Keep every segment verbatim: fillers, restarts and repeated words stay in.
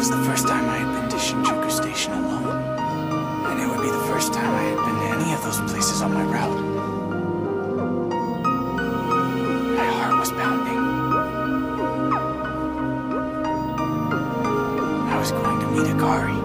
was the first time I had been to Shinjuku Station alone. And it would be the first time I had been to any of those places on my route. My heart was pounding. I was going to meet Hikari.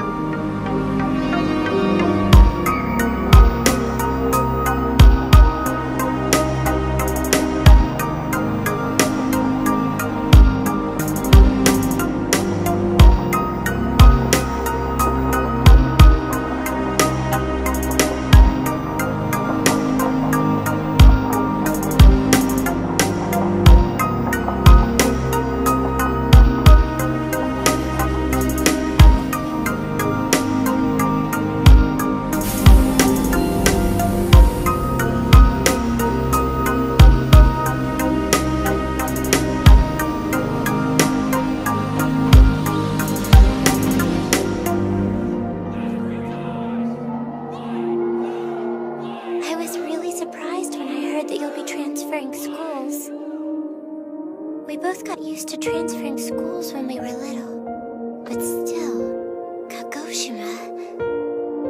We both got used to transferring schools when we were little, but still, Kagoshima,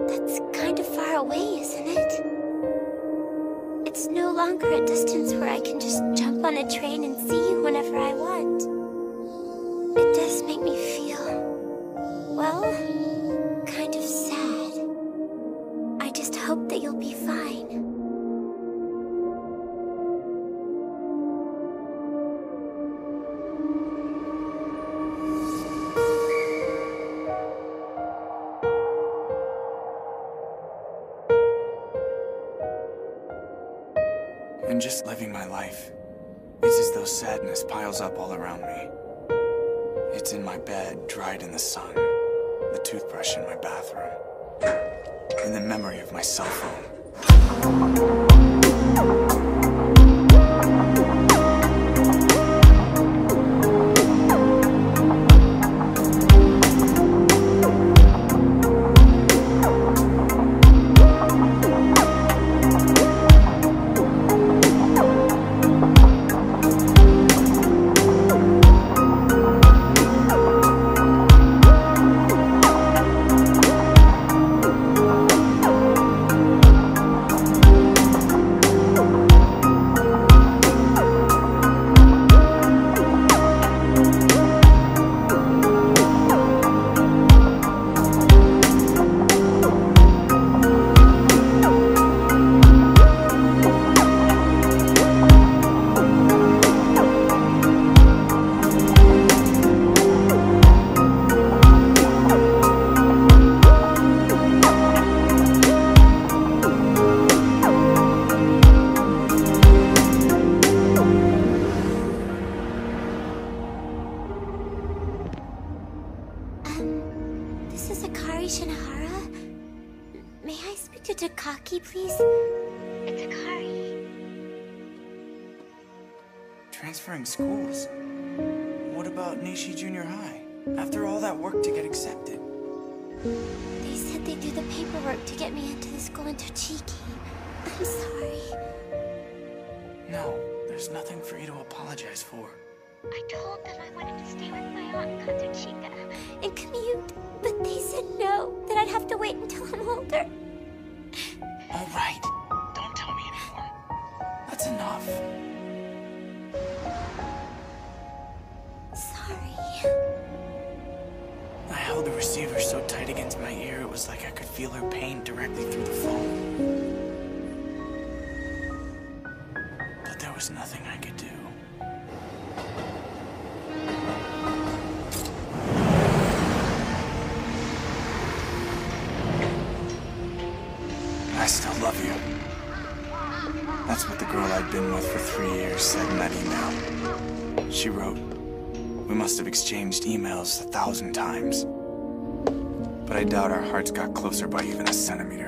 that's kind of far away, isn't it? It's no longer a distance where I can just jump on a train and see you whenever I want. It does make me feel, well, kind of sad. I just hope that you'll be fine. And just living my life, it's as though sadness piles up all around me. It's in my bed, dried in the sun, the toothbrush in my bathroom, and the memory of my cell phone. Shinahara, may I speak to Takaki, please? It's Hikari. Transferring schools? What about Nishi Junior High? After all that work to get accepted? They said they'd do the paperwork to get me into the school in Tochiki. I'm sorry. No, there's nothing for you to apologize for. I told them I wanted to stay with my aunt Katsuchika and commute, but they said no, that I'd have to wait until I'm older. All right, don't tell me anymore. That's enough. Sorry. I held the receiver so tight against my ear it was like I could feel her pain directly through the phone. But there was nothing I could do. I still love you. That's what the girl I'd been with for three years said in that email. She wrote, we must have exchanged emails a thousand times. But I doubt our hearts got closer by even a centimeter.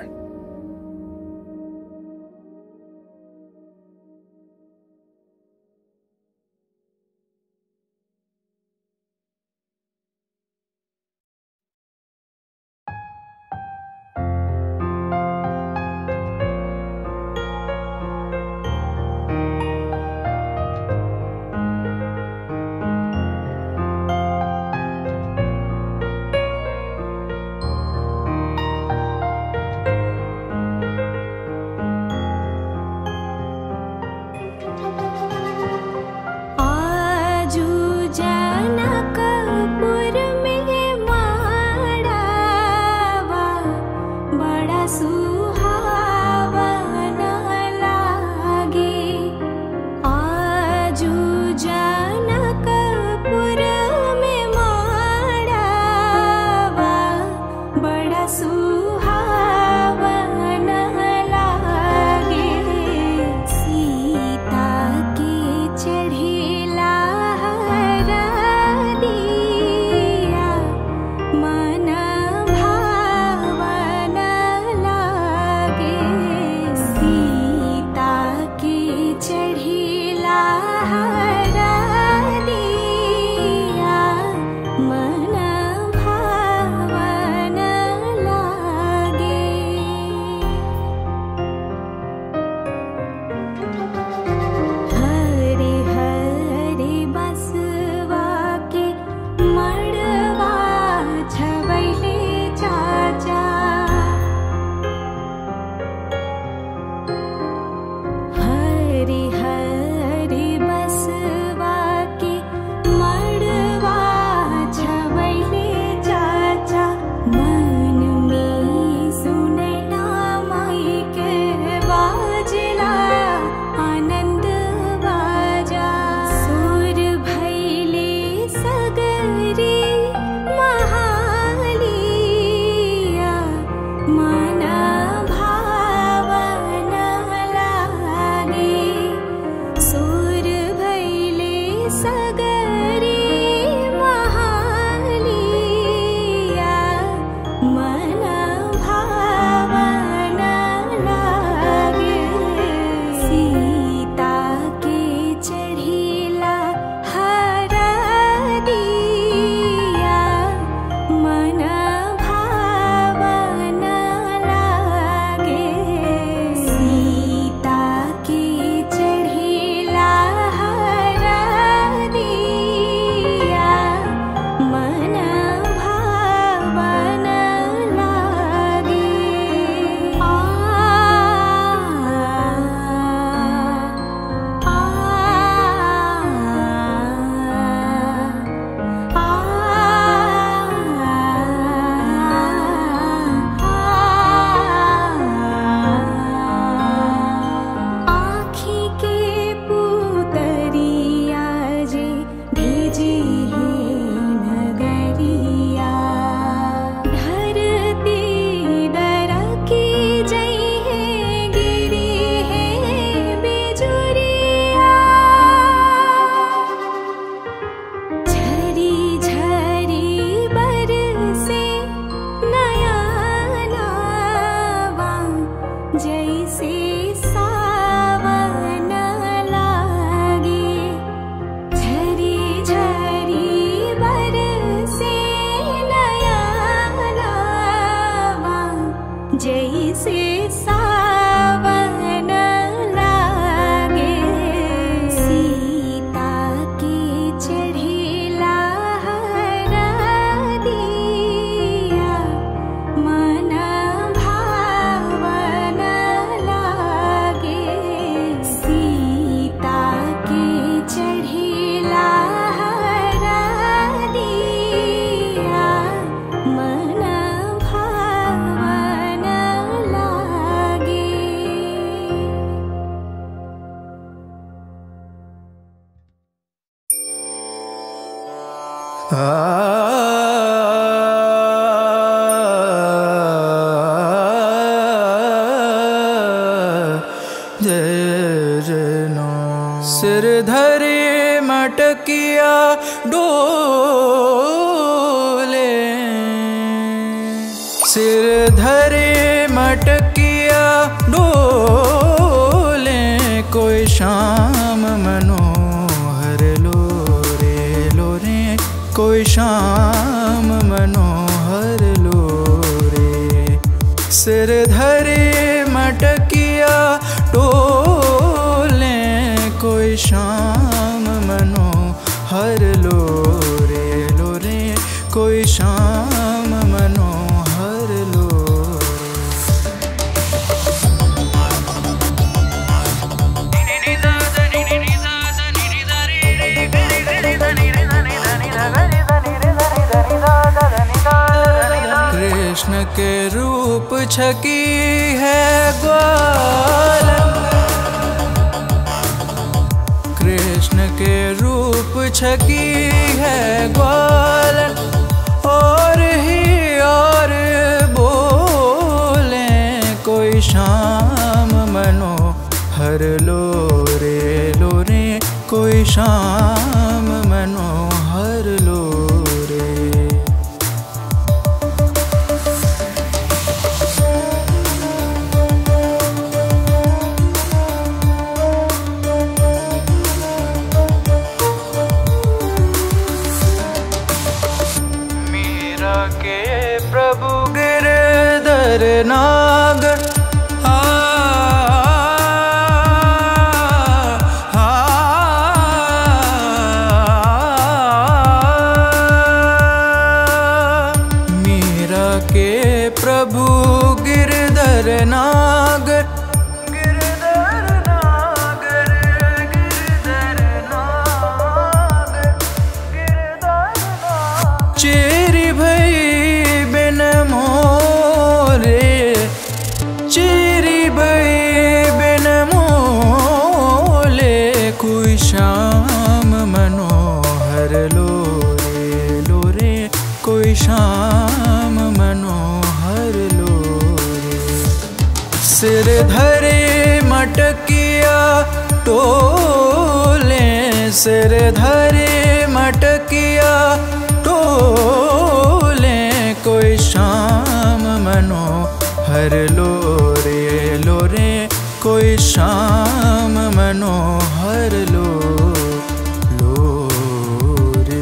सिर धरे मटकिया डोले, सिर धरे मटकिया डोले, कोई शाम मनोहर लोरे लोरे, कोई शाम मनोहर लोरे, सिर धरे मटकिया डोले, कोई शाम मनोहर लोरे लोरे, कोई शाम मनोहर लोरे। कृष्ण के रूप छकी है ग्वाल, कृष्ण के रूप छकी है ग्वाल, और ही और बोले कोई शाम मनोहर लोरे लोरे, कोई शाम मनोहर लोरे। के प्रभु गिरधर नाग, हा हा, मेरा के प्रभु गिरधर नाग, गिरधर नाग, गिरधर नाग, गिरधर नाग, चेरी भई श्याम मनोहर लोरे लोरे, कोई श्याम मनोहर लोरे। सिर धरे मटकिया टोले, सिर धरे मटकिया टोले, कोई श्याम मनोहर लोरे लोरे, कोई श्याम मनोहर लो लोरे।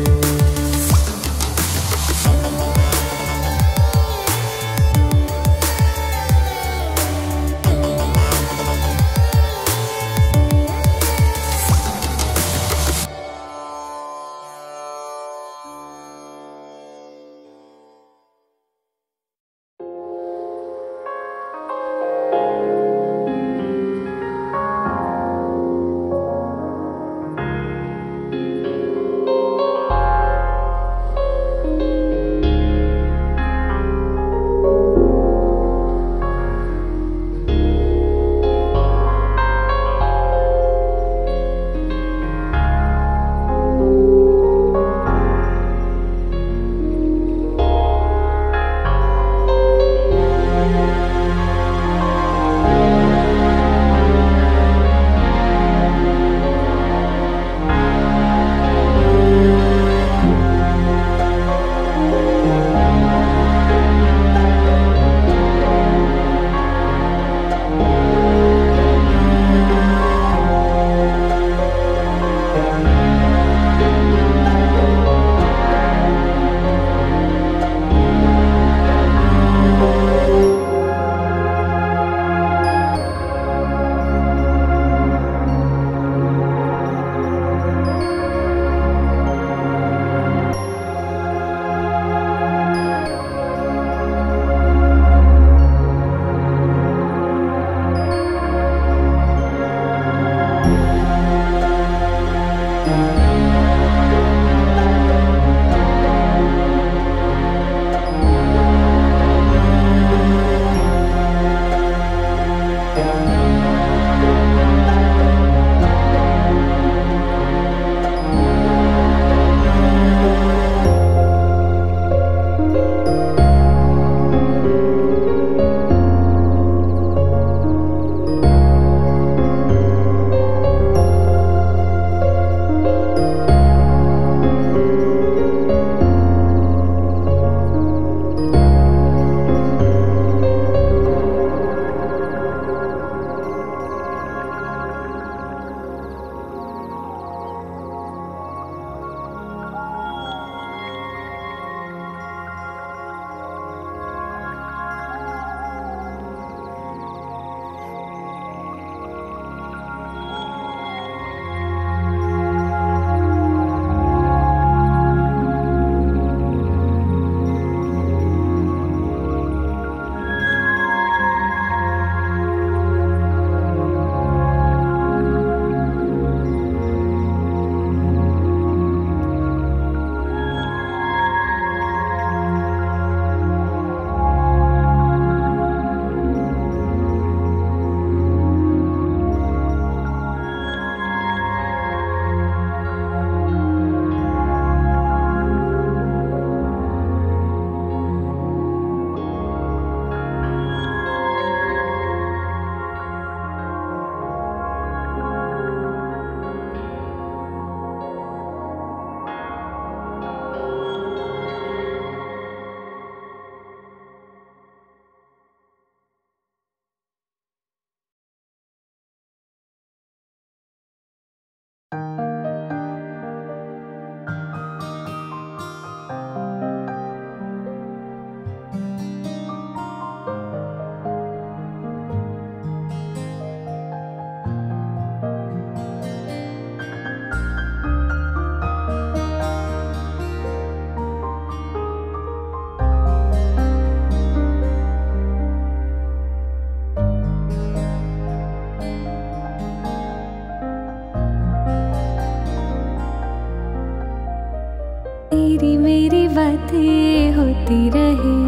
मुलाकातें होती रहे,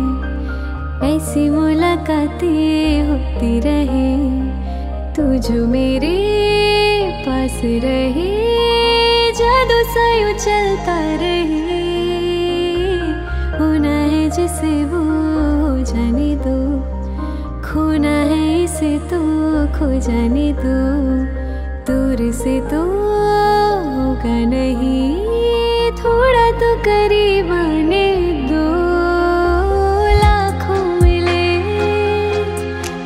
ऐसी मुलाकातें होती रहे, तू जो मेरे पास रहे, जादू सा यूं चलता रहे। होना है जिसे वो हो जाने दो, खोना है इसे तो खो जाने दो। दूर से तो होगा नहीं, थोड़ा तो करीब आने दो। लाखों मिले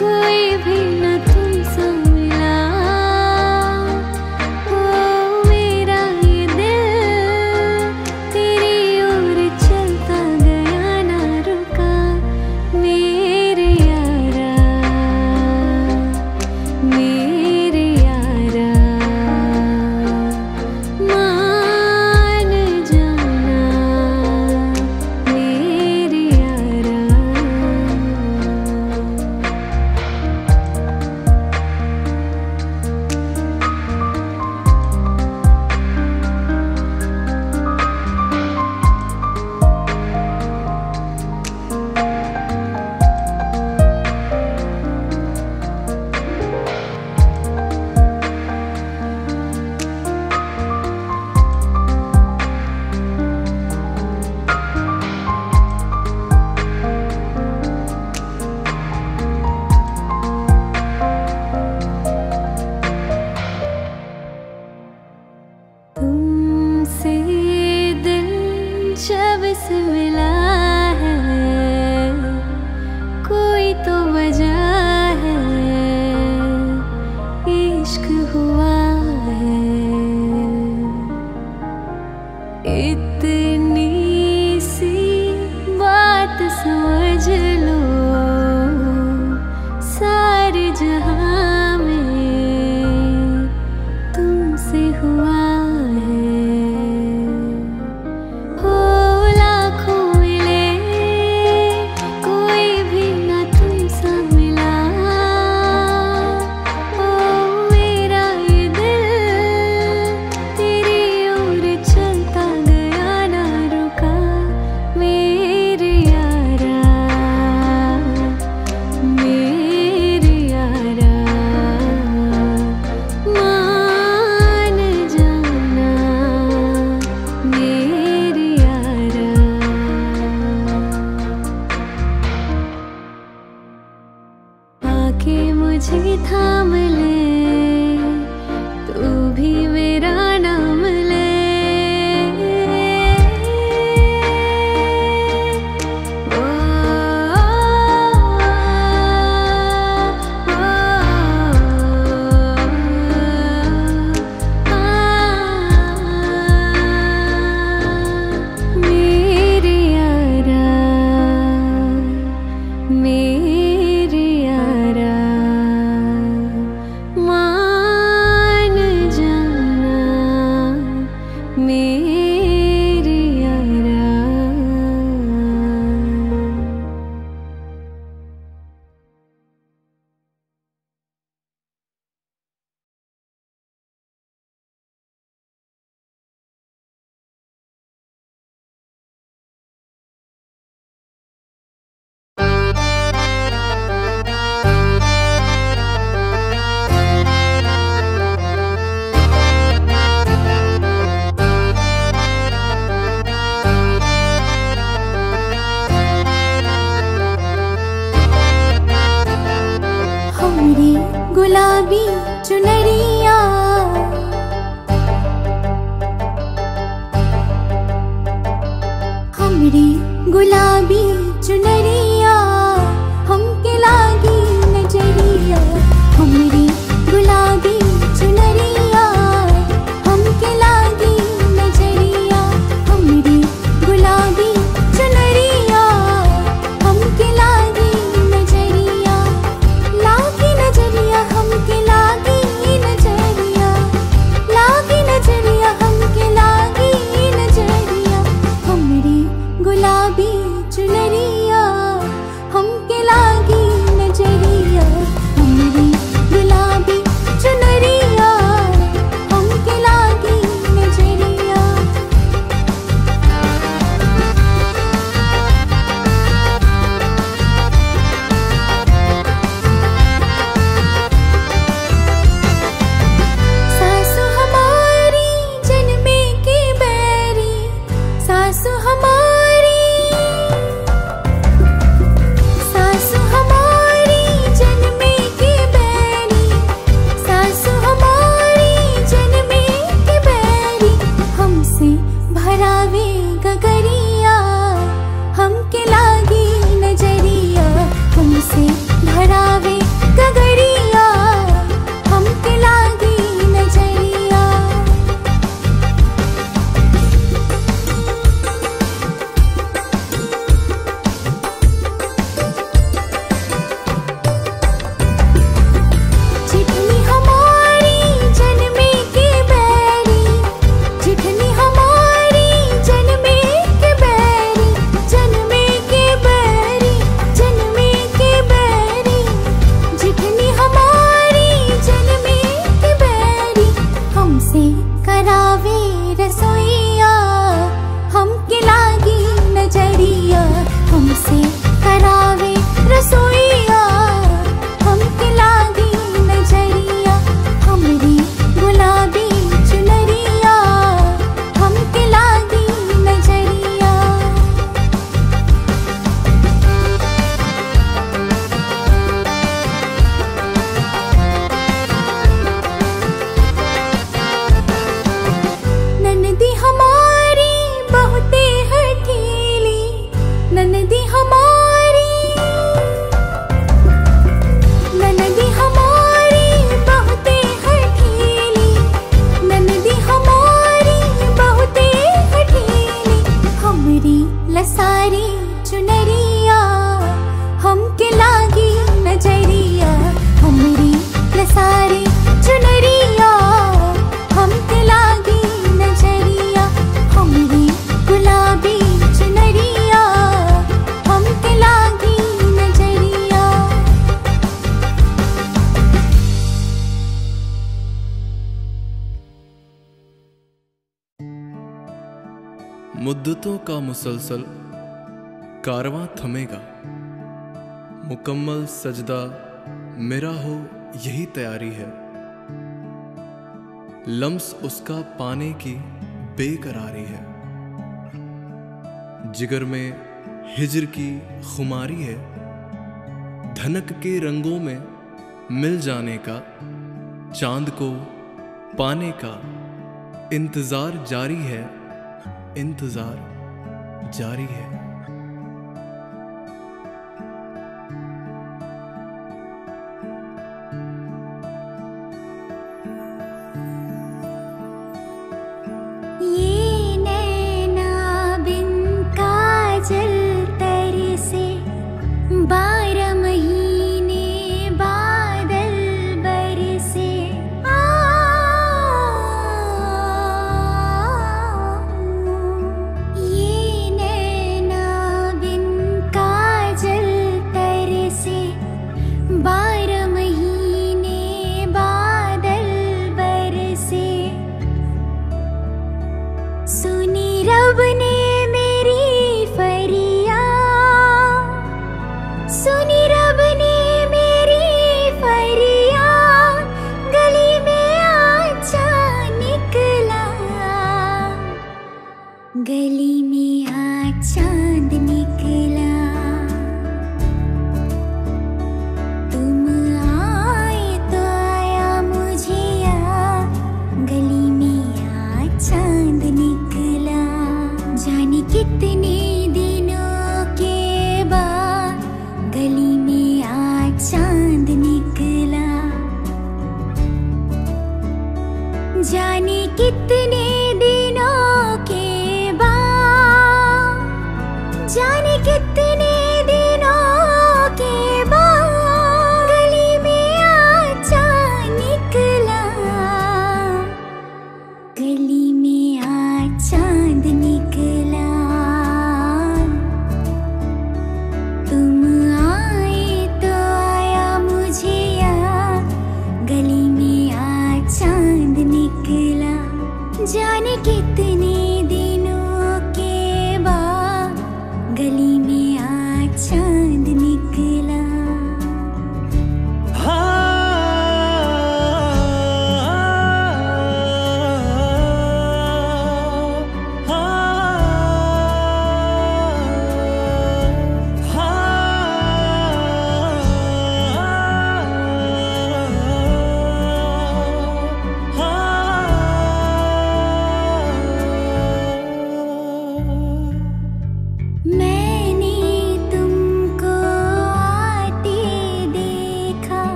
कोई भी न तुमसे मिला, ओ मेरा ये दिल तेरी ओर चलता गया ना रुका। मेरे यारा मेरे यारा जब से मिला है, कोई तो वजह है, इश्क हुआ है। इतनी सी बात समझ लो, सारे जहां में तुमसे हुआ है। आके मुझे थाम ले, तू भी मेरा नाम ले। ओ, ओ, ओ, ओ, आ, मेरे यारा मेरे गुलाबी चुनरिया, हमरी गुलाबी चुनरिया, हमके लागी नजरिया। हमरी गुलाबी चुनरिया, हमके लागी नजरिया। हमरी गुलाबी चुनरिया, हमके लागी नजरिया। लागी नजरिया चुनरिया। विद्युतों का मुसलसल कारवां थमेगा। मुकम्मल सजदा मेरा हो यही तैयारी है, लम्स उसका पाने की बेकरारी है। जिगर में हिजर की खुमारी है, धनक के रंगों में मिल जाने का, चांद को पाने का इंतजार जारी है, इंतजार जारी है। गली में आ चांद निकला, तुम आए तो आया मुझे याद। गली में आ चांद निकला, जाने कितने दिनों के बाद गली में आ चांद निकला, जाने कितने दिनों के, जाने कितने दिनों के बाद गली में आचा निकला। गली में आचा निकला, तुम आए तो आया मुझे याद। गली में आचा निकला, जाने कितने गली में आ चांद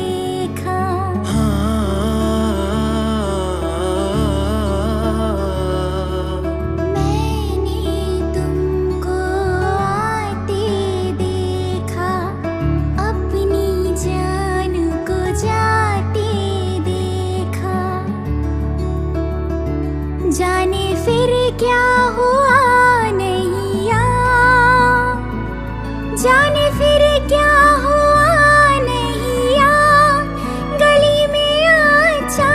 निकला। जाने फिर क्या हुआ नैया, जाने फिर क्या हुआ नैया, गली में आचा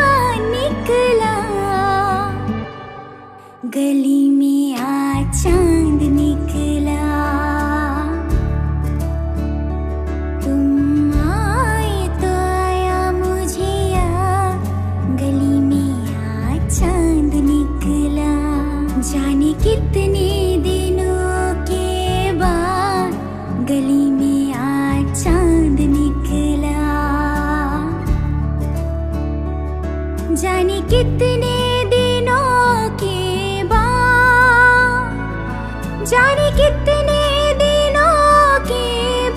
निकला। गली में आचा निकला, तुम आए तो आया मुझे याद। गली में आचा निकला, जाने कितने दिनों के बाद गली में आ चांद निकला, जाने कितने दिनों के बाद, जाने कितने दिनों के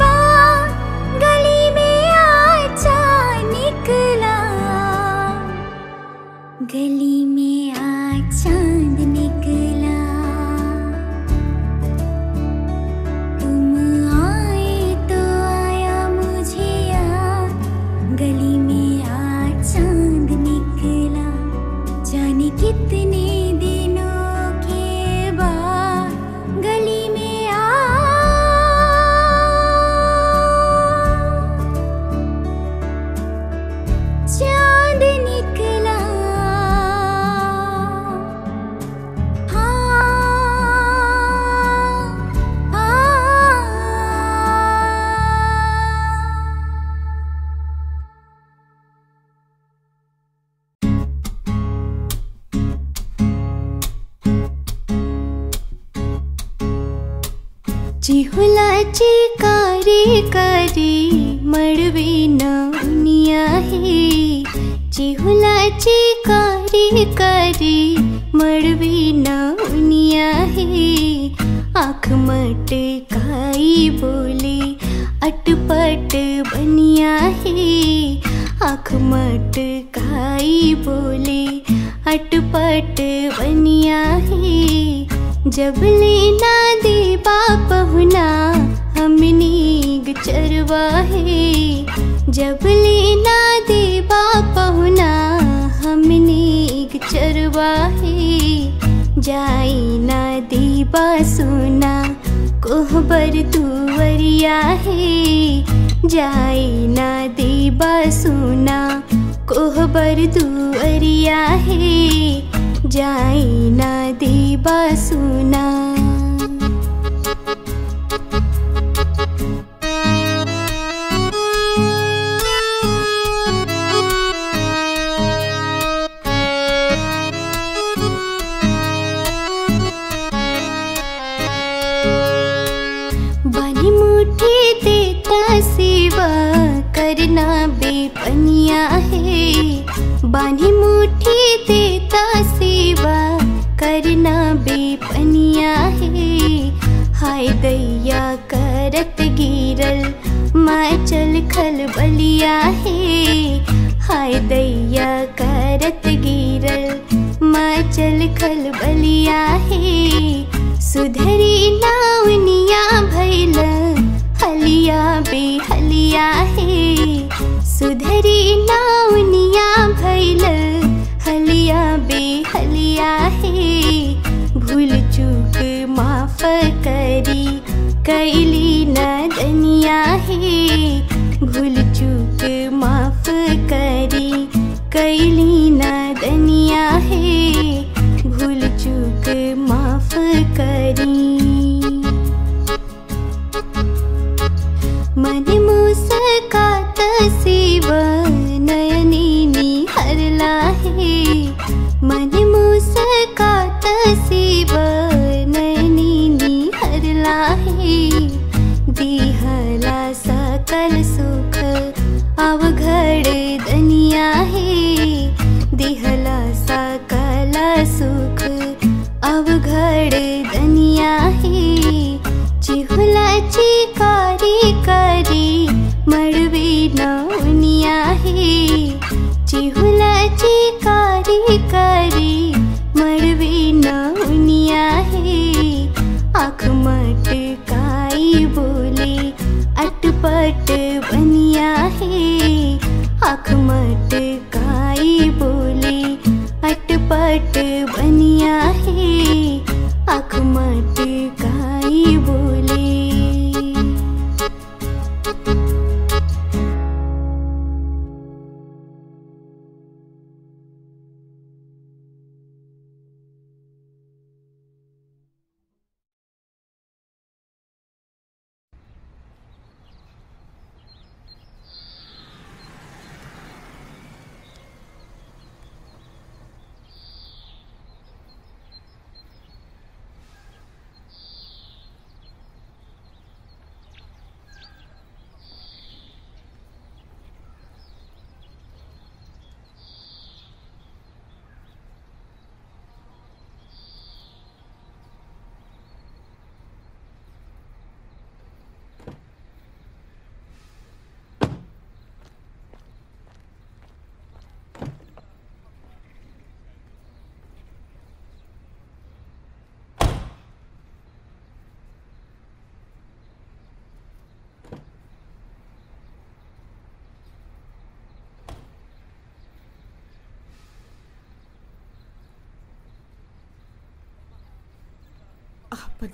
बाद गली में आ चांद निकला। गली में आ चांद निकला, तुम आए तो आया मुझे याद। गली में आ चांद निकला। चिहुला चिकारी कारी मड़वे नानिया है, चिहुला चिकारी कारी मड़वे नानिया है। आँख मटकाई बोले अटपट बनिया है, आँख मटकाई बोले अटपट बनिया है। जब लेना दे बाप हुना हमनीग चरवा है, जब लेना दे बाप हुना हमनीग चरवा है। जाई ना दे बा सोना कोहबर तुवरिया है, जाई ना दे बा सोना कोहबर तुवरिया है। जाई ना दे बा सोना बेपनिया है, बानी मुट्ठी देता सेवा करना बेपनिया है। हाय दैया करत गिरल माचल खल बलिया है, हाय दैया करत गिरल माचल खल बलिया है। सुधरी नावनिया भैल हलिया बेहलिया है, सुधरी नावनिया भैल हलिया बेहलिया है। भूल चूक माफ करी कैली नदनिया है, भूल चूक माफ करी कैली नदनिया है। भूल चूक माफ करी मन मुस्का सेव नयनी निहरला है, मन मुस्कात सेव नयनी निहरला है। दिहला सकल सुख अवघड़ दनिया है, दिहला सकल सुख अवघड़ दनिया है। चिहुला चिकारी करी मड़वे नौनिया है, चिहुला चिकारी करी मड़वे नौनिया है। आँख मटकाई बोले अटपट बनिया है, आँख मटकाई बोले अटपट बनिया है। आँख मटकाई बोले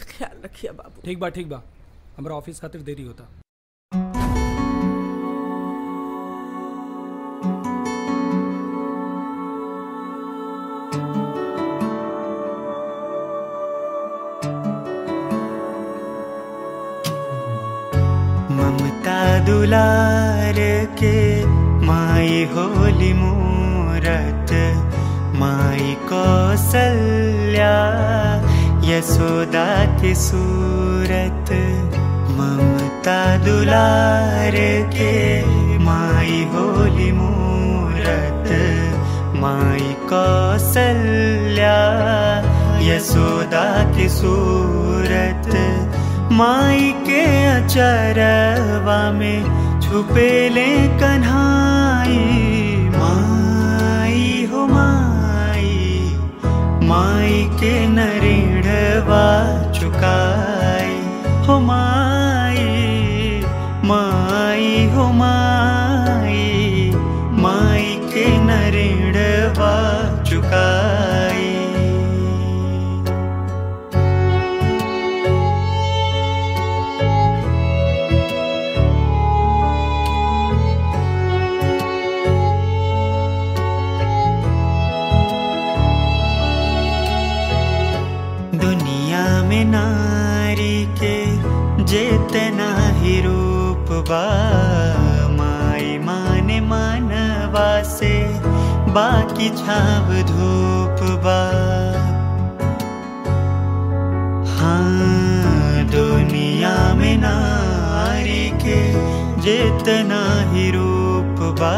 ख्याल रखिए बाबू। ठीक बा ठीक बा, हमरा ऑफिस खातिर देरी होता। ममता दुलार के माई होली मूरत माई कौसल्या यशोदा की सूरत ममता दुलार के माई होली मूरत माई कौसल्या यशोदा की सूरत माई के अचरवा में छुपे ले कन्हाई माई हो माई माई के नरिणवा चुकाई हो माई माई हो माई माई के नरिणवा चुकाई। नारी के जेतना ही रूप बा माई माने मानवा से बाकी छाव धूप बा हाँ दुनिया में नारी के जेतना ही रूप बा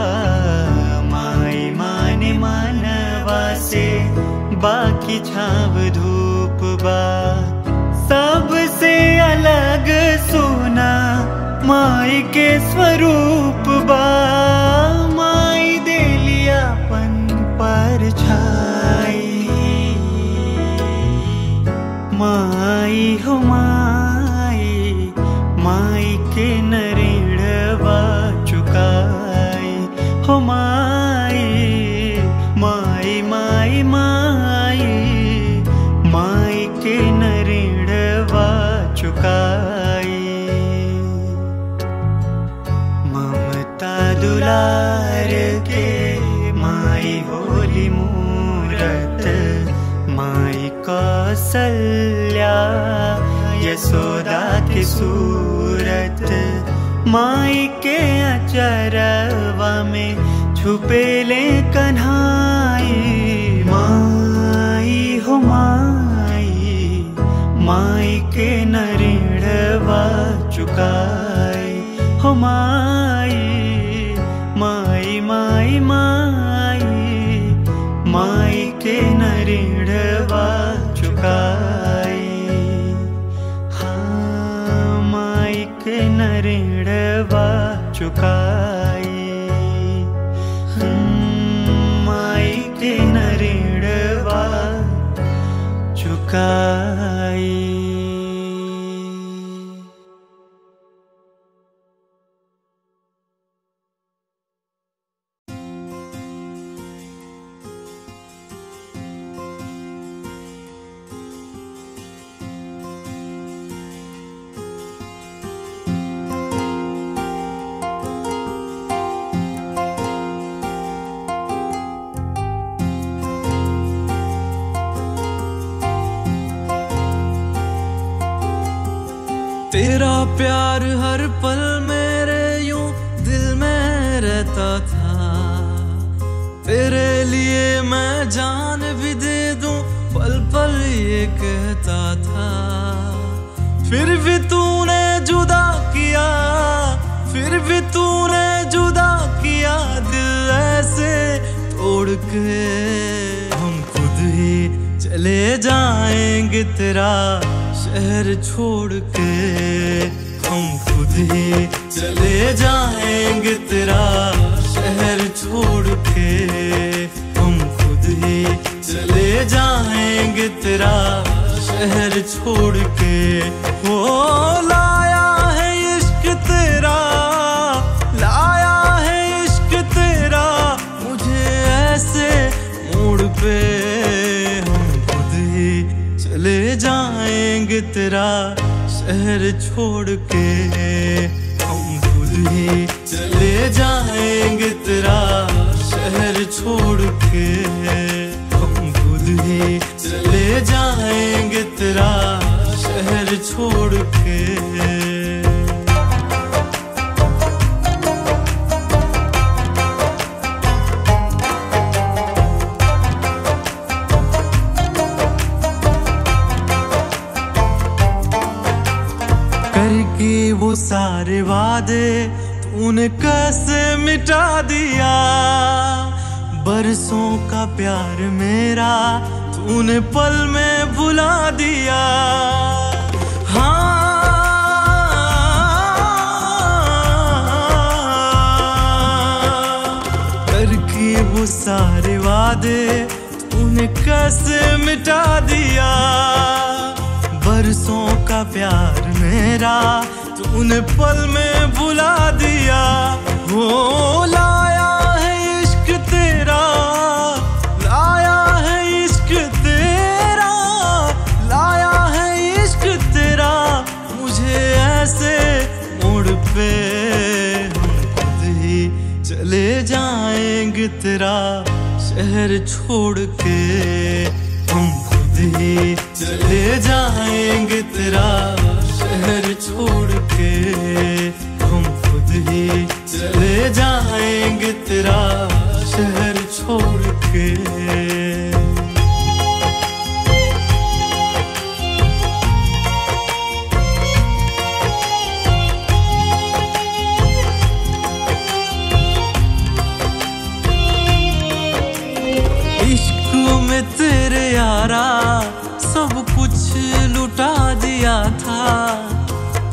माई माने मानवा से बाकी छाव धूप बा सबसे अलग सोना माई के स्वरूप बा माई दे लियापन पर छाई माई हो माई माई के नरिणवा चुकाई हो माई माई माई माई माई के नरिणवा चुकाई। ममता दुलार के माई होली मूरत माई कौसल्या यशोदा की सूरत माई के अचरवा में छुपे ले कन्हाई माई हो माई माई के नरिणवा चुकाई हो माई माई माई माई माई के नरिणवा चुकाई हाँ माई के नरिणवा चुकाई नरिणवा चुकाई। तेरा प्यार हर पल मेरे यूं दिल में रहता था तेरे लिए मैं जान भी दे दूं पल पल ये कहता था फिर भी तूने जुदा किया फिर भी तूने जुदा किया दिल ऐसे तोड़ के हम खुद ही चले जाएंगे तेरा शहर छोड़ के हम खुद ही चले जाएंगे तेरा शहर छोड़ के हम खुद ही चले जाएंगे तेरा शहर छोड़ के हो लाया है इश्क तेरा लाया है इश्क तेरा मुझे ऐसे मोड़ पे हम खुद ही चले जाएंगे तेरा शहर छोड़ के हम खुद ही चले जाएंगे तेरा शहर छोड़ के हम खुद ही चले जाएंगे तेरा शहर छोड़ के। बाकी वो सारे वादे तूने कैसे मिटा दिया। बरसों का प्यार मेरा तूने पल में भुला दिया। हाँ, करके वो सारे वादे तूने कैसे मिटा दिया। बरसों का प्यार मेरा तूने पल में भुला दिया। हो लाया है इश्क तेरा, लाया है इश्क तेरा, लाया है इश्क तेरा मुझे ऐसे मोड़ पे। हम खुद ही चले जाएंगे तेरा शहर छोड़ के। हम खुद ही चले जाएंगे तेरा शहर छोड़ के। हम खुद ही चले जाएंगे तेरा शहर छोड़ के। तेरे यारा सब कुछ लुटा दिया था।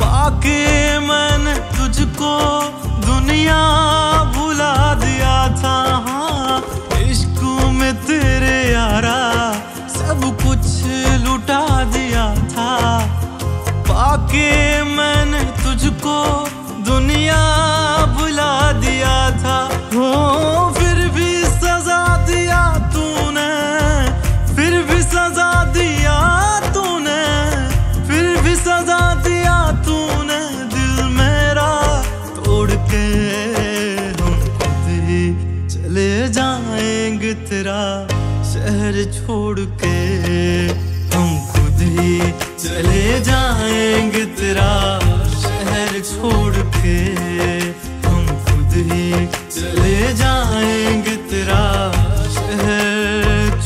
पाके मैंने तुझको दुनिया भुला दिया था। हाँ, इश्क में तेरे यारा सब कुछ लुटा दिया था। पाके मैंने तुझको दुनिया भुला दिया था। हो तेरा शहर छोड़ के। हम खुद ही चले जाएंगे तेरा शहर छोड़ के। हम खुद ही चले जाएंगे तेरा शहर छोड़ के।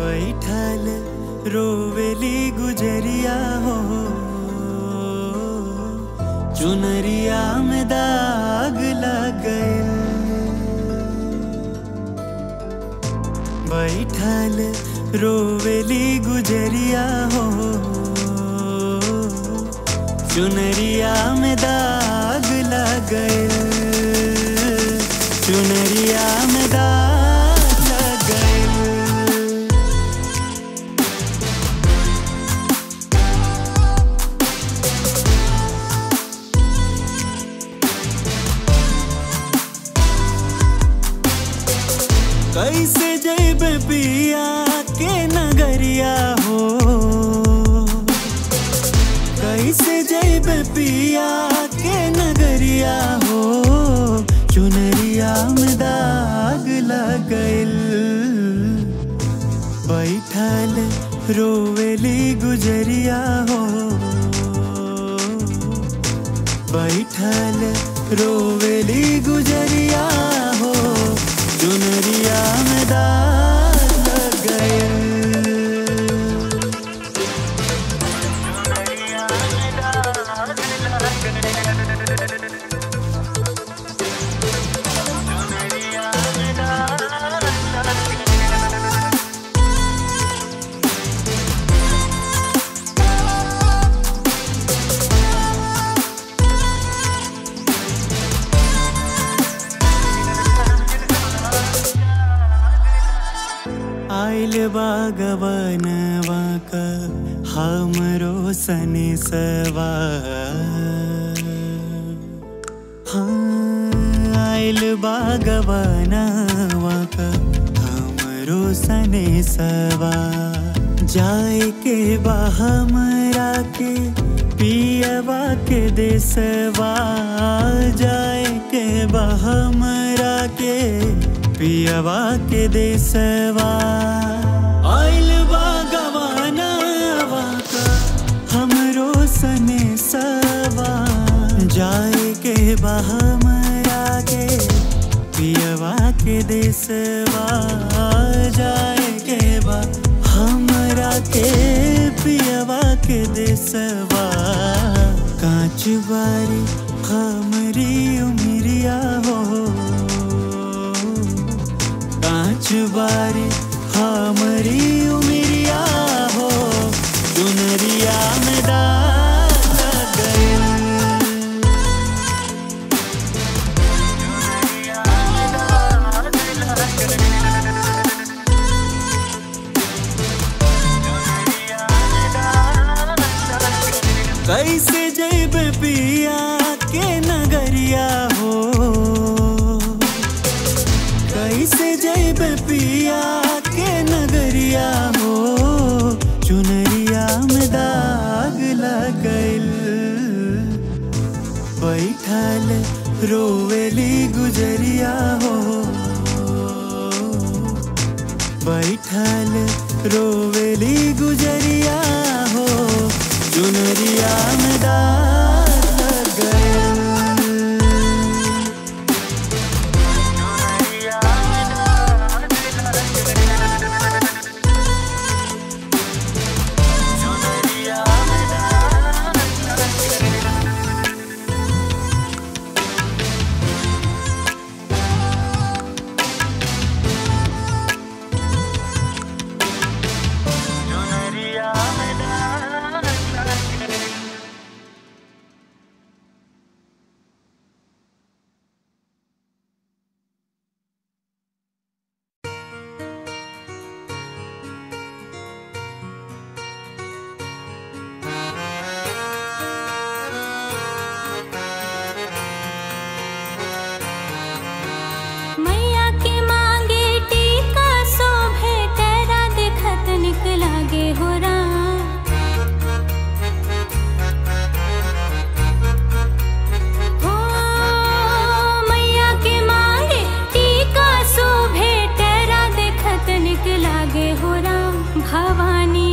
बैठल रोवेली गुजरिया हो, चुनरिया में दाग लग गए। बैठल रोवेली गुजरिया हो, चुनरिया में दाग लग गए। चुनरिया में दाग कैसे जैब पिया के नगरिया हो, कैसे जैब पिया के नगरिया हो, चुनरिया में दाग लगल। बैठल रोवेली गुजरिया हो, बैठल रोवेली गुजरिया हो, चुनरिया में दाग लग गए। बागवनवाक हमरो सने सवा आयल बागवनवाक हमरो सने सवा जाए के बाहमरा के पियवा के देसवा जाए के बाहमरा के पियवा के देसवा आइल बा गवानवा का हमरो सने सवा जाए के बाहमरा के पियवा के देसवा जाए के बा हमरा के पियवा के देसवा कांच बारी हमरी उमरिया हो कांच बारी हमरी उमरिया हो दुनरिया में दाग गया कैसे जैब पिया के नगरिया हो कैसे जैब पिया के नगरिया हो चुनरिया में दाग लगल बैठल रोवेली गुजरिया हो बैठल रोवेली गुजरिया हो चुनरिया में दाग गया भवानी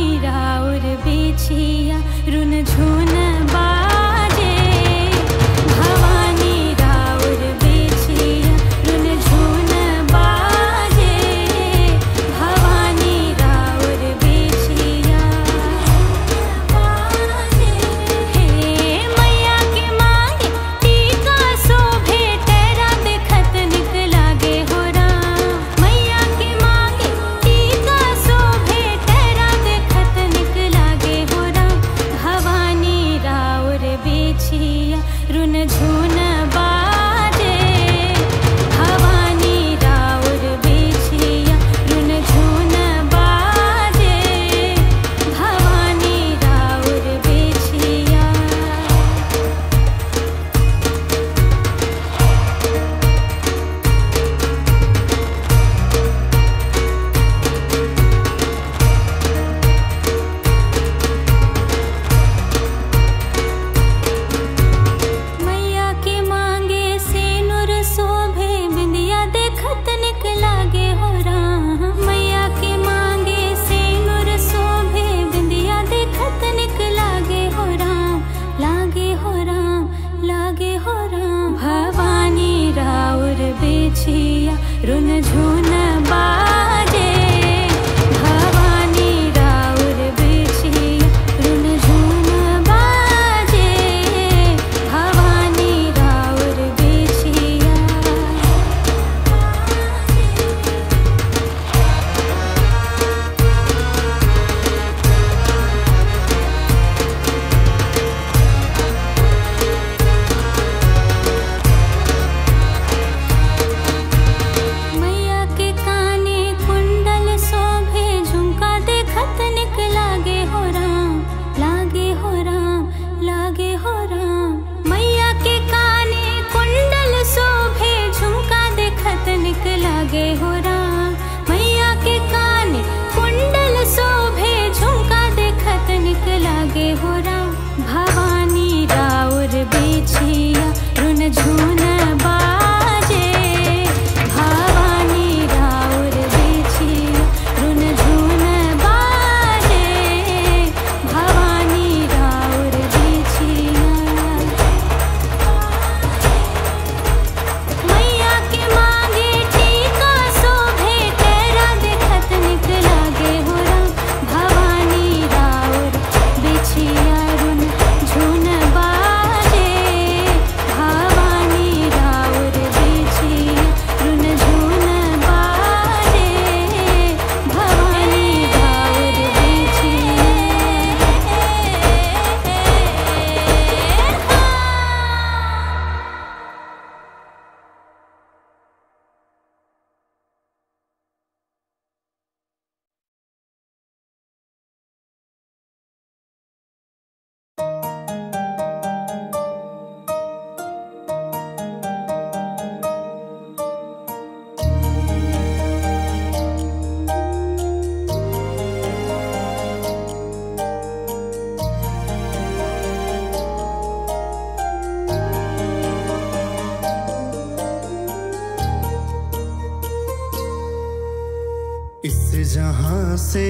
से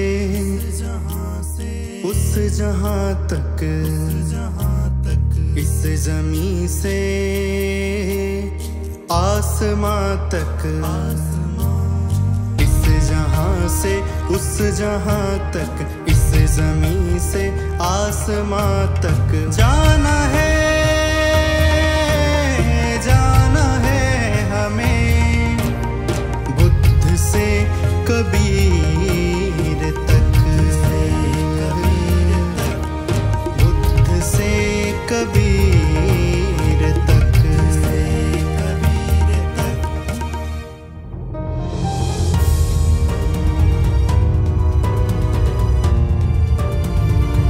उस जहां तक, इस जमीन से आसमां तक, इस जहां से उस जहां तक, इस जमीन से आसमां तक जाना है, जाना है हमें बुद्ध से कबीर तक, से कबीर तक, बुद्ध से कबीर तक, से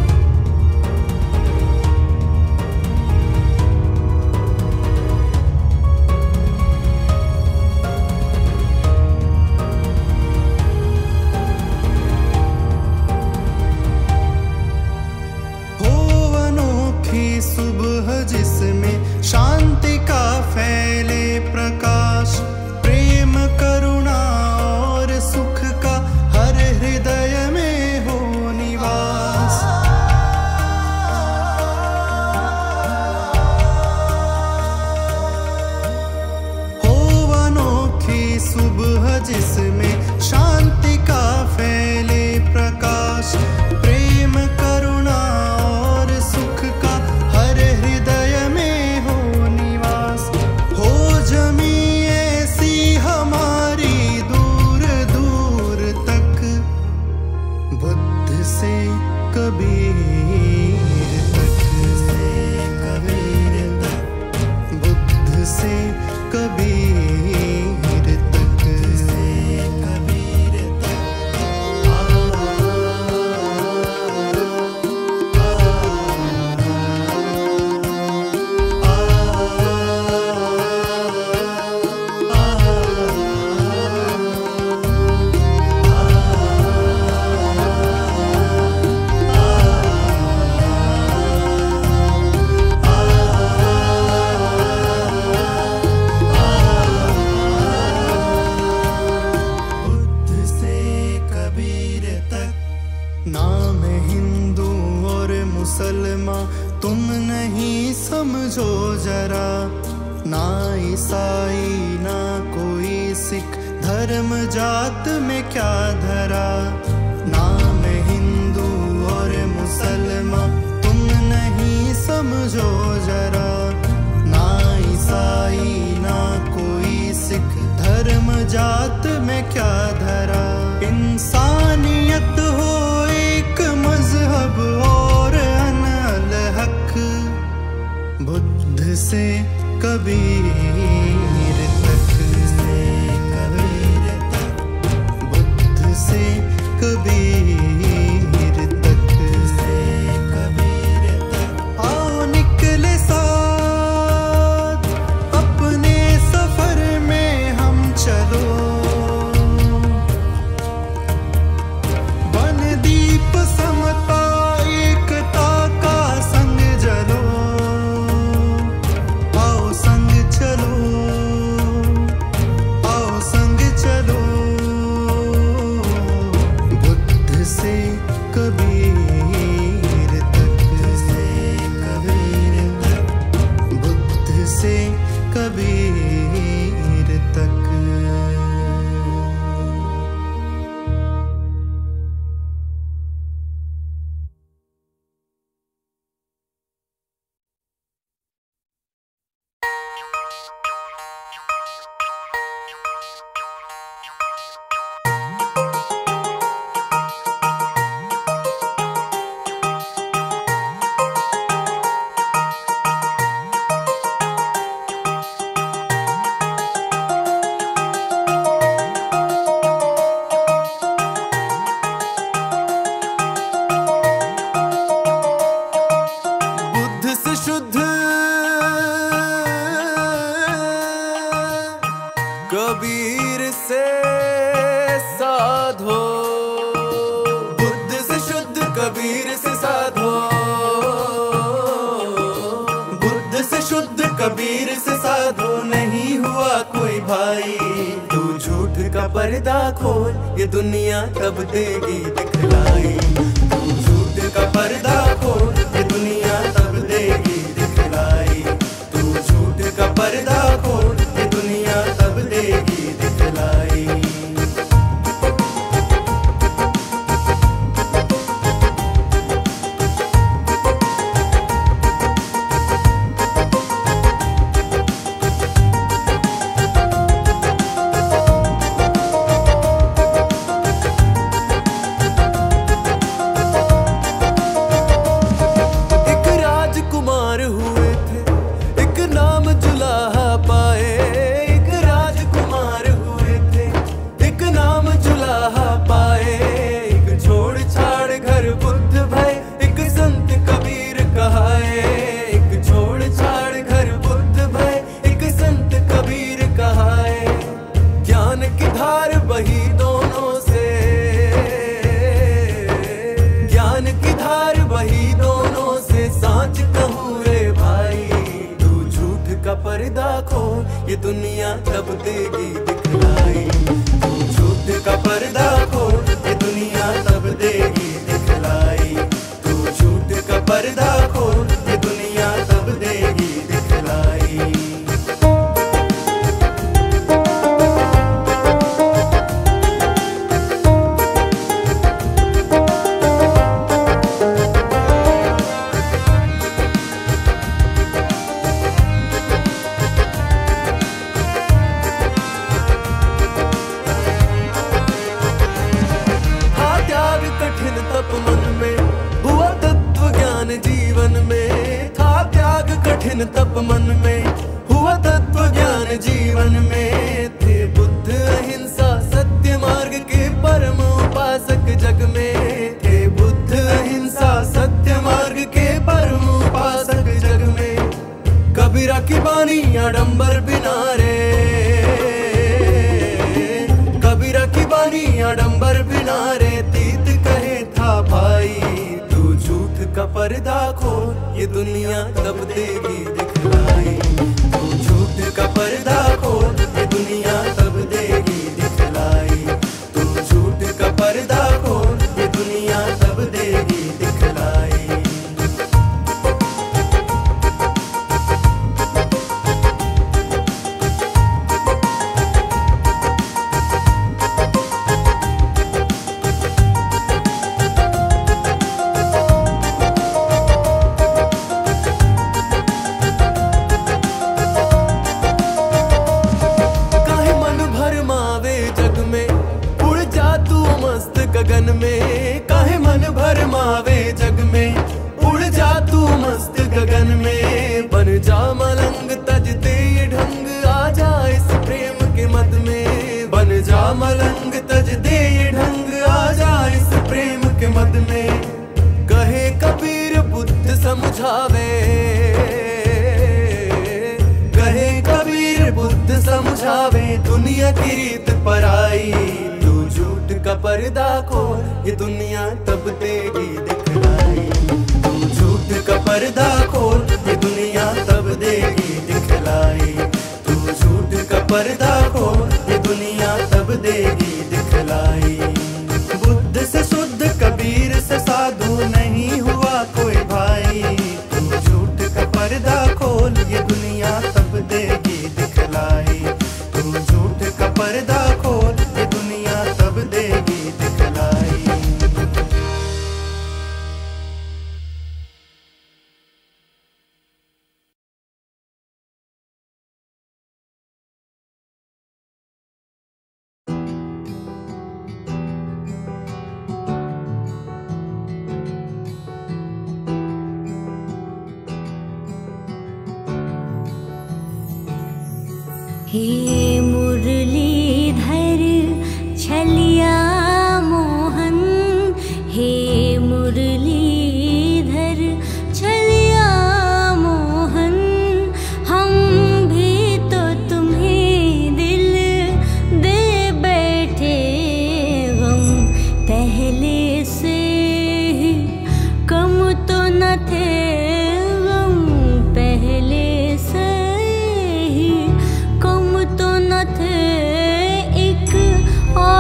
कबीर तक। हो अनोखी सुबह जिसमें शांति का फैले प्रकाश, प्रेम करुणा और सुख का हर हृदय में हो निवास। हो अनोखी सुबह जिसमें शांति का फैले प्रकाश, प्रेम करुणा और सुख का हर हृदय में हो निवास। हो जमी ऐसी हमारी दूर दूर तक, बुद्ध से कबीर तक, से कबीर तक, बुद्ध से कबीर तक, से कबीर बुद्ध से कबीर तक। नाम हिंदू और मुसलमान तुम नहीं समझो जरा, ना ईसाई ना कोई सिख, धर्म जात में क्या धरा। नाम हिंदू और मुसलमान तुम नहीं समझो जरा, ना ईसाई ना कोई सिख, धर्म जात में क्या धरा। इंसानियत हो एक मजहब और अनल हक, बुद्ध से कबीर तक, से कबीर तक, बुद्ध से कबीर तक, से कबीर तक। आओ निकले साथ अपने सफर में हम, चलो पर्दा खोल, ये दुनिया कब देगी दिखलाई। तू झूठ का पर्दा खोल, ये दुनिया कब देगी दिखलाई। तू झूठ का पर्दा खोल, ये दुनिया कब देगी दिखलाई। पर्दा खोल, ये दुनिया कब देगी दिखलाई। तू झूठ का पर्दा खोल, ये दुनिया कब देगी दिखलाई। तू झूठ का पर्दा खोल, ये दुनिया कब देगी दिखलाई। तप मन में हुआ तत्व ज्ञान जीवन में। थे बुद्ध अहिंसा सत्य मार्ग के परम उपासक जग में। थे बुद्ध अहिंसा सत्य मार्ग के परम उपासक जग में। कबीरा की बानी आडंबर बिना रे, कबीरा की बानी आडंबर बिना रे। तीत कहे था भाई, का पर्दा खोल, ये दुनिया कब देगी दिखलाई। तू झूठ का पर्दा खोल, ये दुनिया कब देगी दिखलाई। तू झूठ का पर्दा खोल, ये दुनिया कब देगी दिखलाई। गगन में काहे मन भरमावे जग में। उड़ जा तू मस्त गगन में, बन जा मलंग तजते ये ढंग। आ जा इस प्रेम के मत में, बन जा मलंग तजते ये ढंग। आ जा इस प्रेम के मत में। कहे कबीर बुद्ध समझावे, कहे कबीर बुद्ध समझावे। दुनिया की रीत पराई, का पर्दा खोल, ये दुनिया तब देगी दिखलाई। तू झूठ का पर्दा खोल, ये दुनिया तब देगी दिखलाई। तू झूठ का पर्दा खोल, ये दुनिया तब देगी दिखलाई। बुद्ध से शुद्ध कबीर से साधु नहीं हुआ कोई भाई। तू झूठ का पर्दा खोल, ये दुनिया तब देगी दिखलाई। तू झूठ का पर्दा खोल, ये दुनिया तब देगी दिखलाई। हे मुरलीधर छलिया मोहन, हे मुरलीधर छलिया मोहन। हम भी तो तुम्हें दिल दे बैठे गम, पहले से ही कम तो न थे गम, पहले से ही कम तो न थे। एक और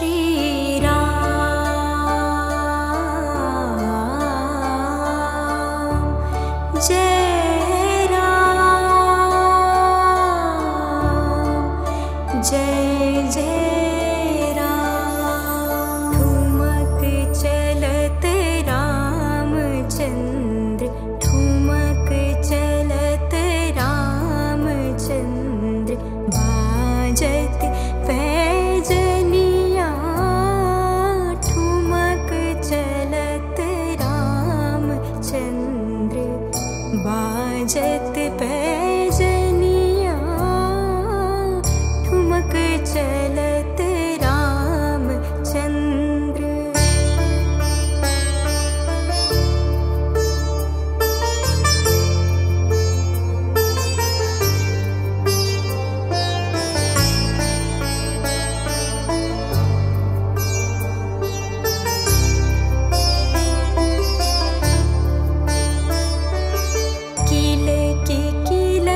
किले की किले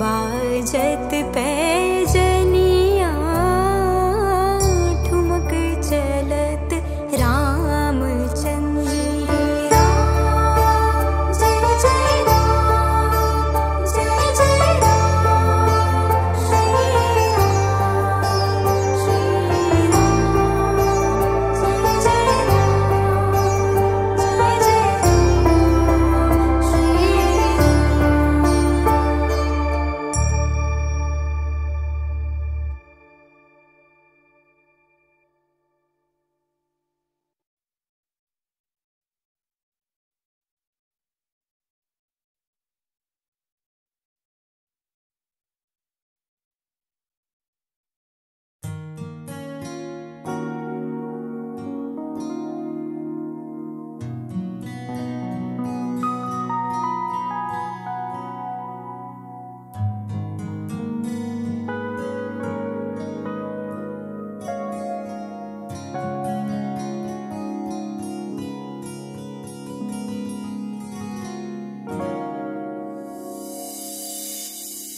बाजत पे जनिया ठुमक चलत रामचंद्र। राम जय जय राम जय जय राम श्री राम श्री राम जय जय राम जय जय राम श्री राम।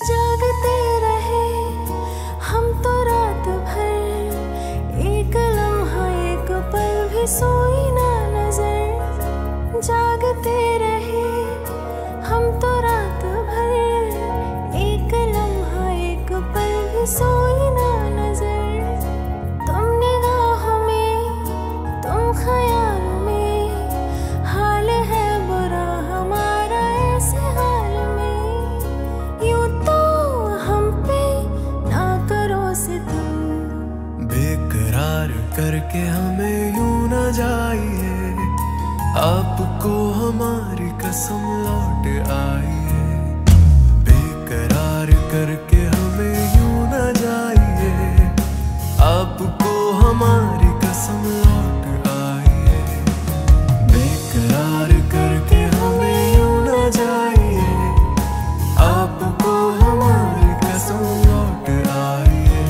जागते रहे हम तो रात भर, एक लम्हा एक पल भी सोई ना नजर। जागते रहे हम तो रात भर, एक लम्हा एक पल भी सोई ना नजर। तुम निगाहों में तुम ख्यालों में, हाल है बुरा हमारा ऐसे हाल में। यूं तो हम पे ना करो से तुम बेकरार करके हमें, यूं ना जाइए आपको हमारी कसम लौट आई है। बेकरार करके हमें, यूं ना जाइए आपको हमारी कसम लौट आई है। बेकरार करके हमें, यूं ना जाइए आपको हमारी कसम लौट आई है।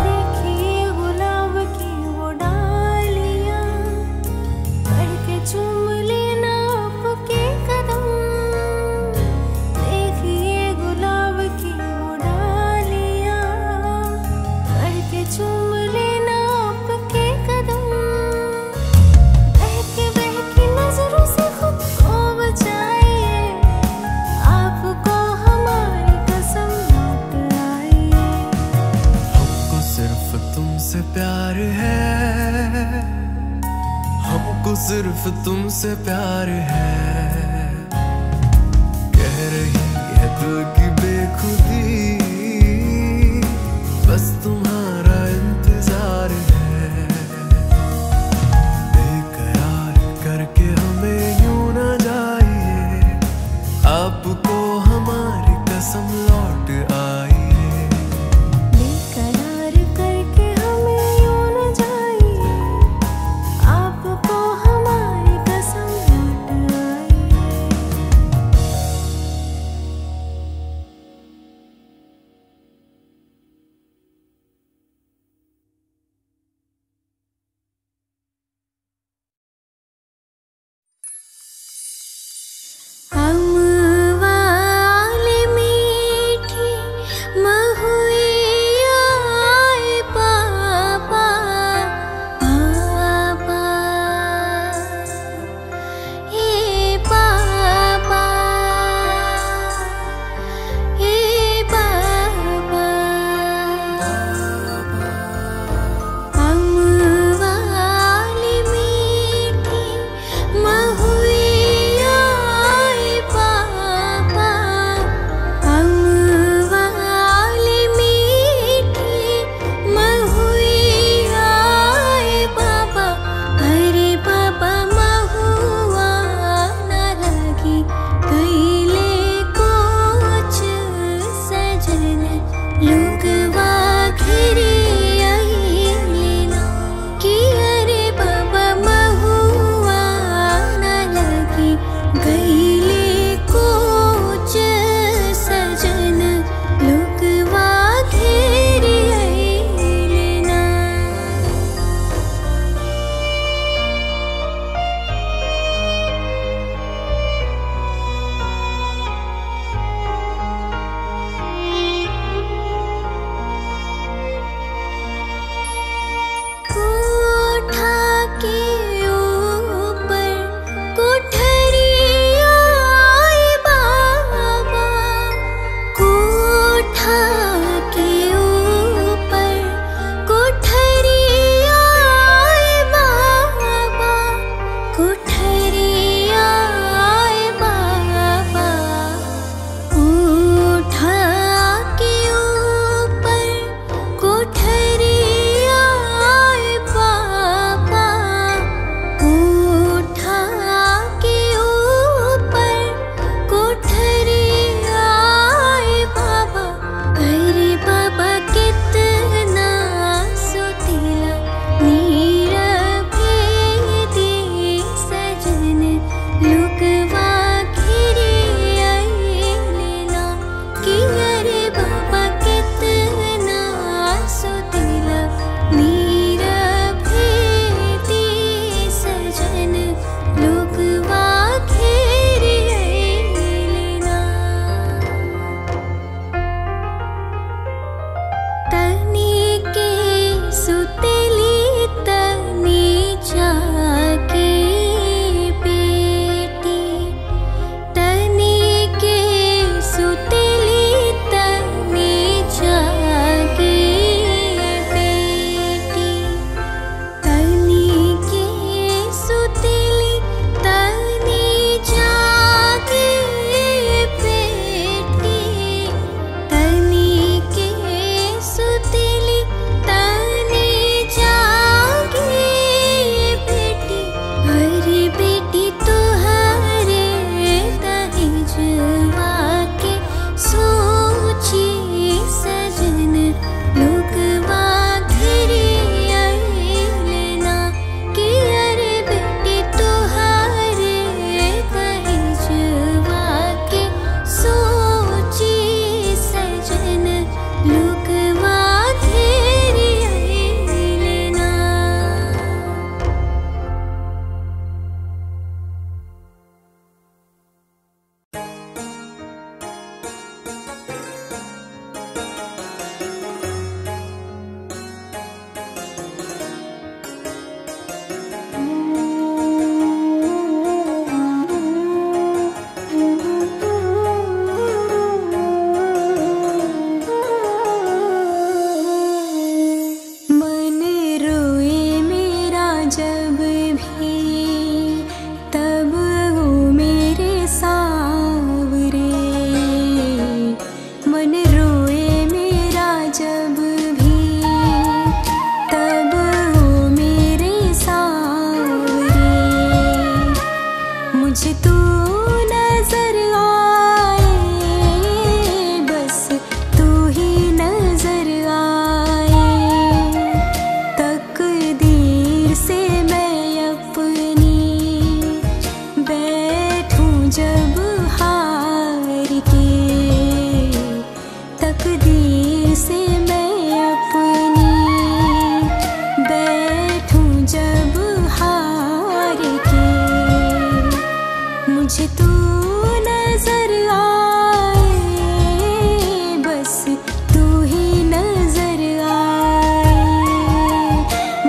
देखिए गुलाब की वो डालियाँ, करके चूम लेना आपके कदम। देखिए गुलाब की वो डालियाँ, करके चूम लेना आपके कदम। बहकी बहकी नजरों से खुद को बचाइए, आपको हमारी कसम लौट आई है। हमको सिर्फ तुमसे प्यार है, हमको सिर्फ तुमसे प्यार है। कह रही है दिल की बेखुदी, बस तुम्हारा इंतजार है। बेकरार करके हमें, यूं ना जाइए आपको हमारी कसम लौट आई है। बेकरार करके हमें, यूं ना जाइए आपको हमारी कसम लौट आई है। मुझे तू नजर आए, बस तू ही नजर आए। तकदीर से मैं अपनी बैठूं जब हार के, तकदीर से मैं अपनी बैठूं जब हार के। मुझे तू नजर आए, बस तू ही नजर आए।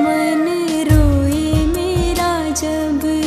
मन रोए मेरा जब भी,